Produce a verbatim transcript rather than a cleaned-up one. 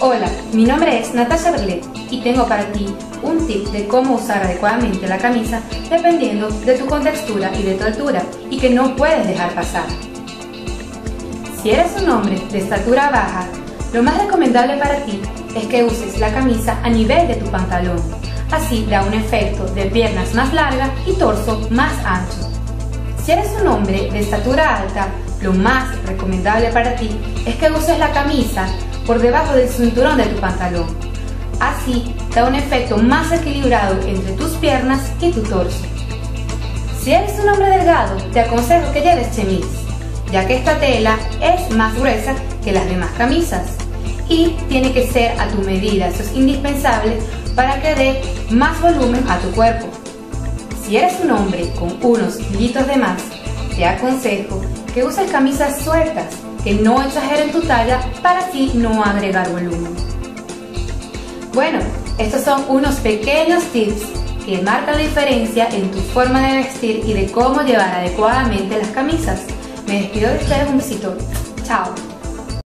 Hola, mi nombre es Natasha Berlet y tengo para ti un tip de cómo usar adecuadamente la camisa dependiendo de tu contextura y de tu altura y que no puedes dejar pasar. Si eres un hombre de estatura baja, lo más recomendable para ti es que uses la camisa a nivel de tu pantalón, así da un efecto de piernas más largas y torso más ancho. Si eres un hombre de estatura alta, lo más recomendable para ti es que uses la camisa por debajo del cinturón de tu pantalón, así da un efecto más equilibrado entre tus piernas y tu torso. Si eres un hombre delgado, te aconsejo que lleves chemise, ya que esta tela es más gruesa que las demás camisas y tiene que ser a tu medida, eso es indispensable para que dé más volumen a tu cuerpo. Si eres un hombre con unos kilitos de más, te aconsejo que uses camisas sueltas, que no exageren tu talla para así no agregar volumen. Bueno, estos son unos pequeños tips que marcan la diferencia en tu forma de vestir y de cómo llevar adecuadamente las camisas. Me despido de ustedes, un besito. Chao.